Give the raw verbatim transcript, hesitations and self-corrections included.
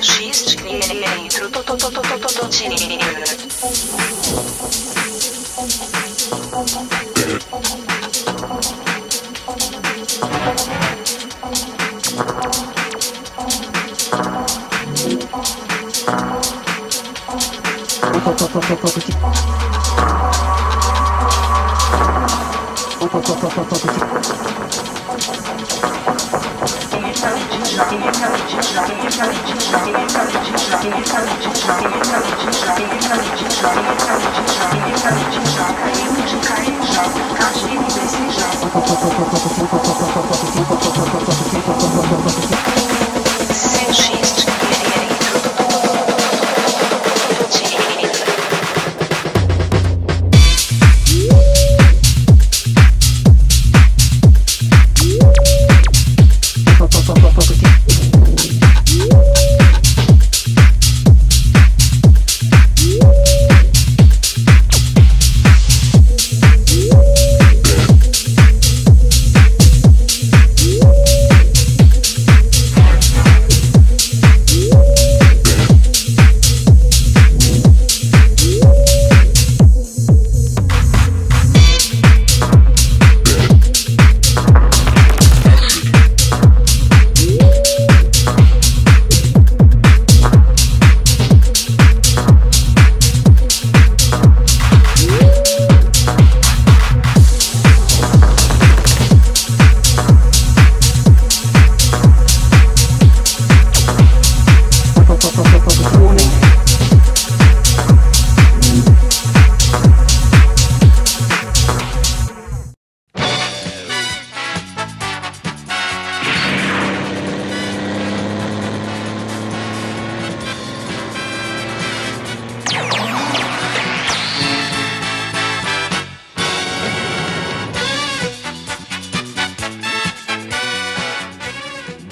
și pentru tot tot tot tot tot tot Thank you.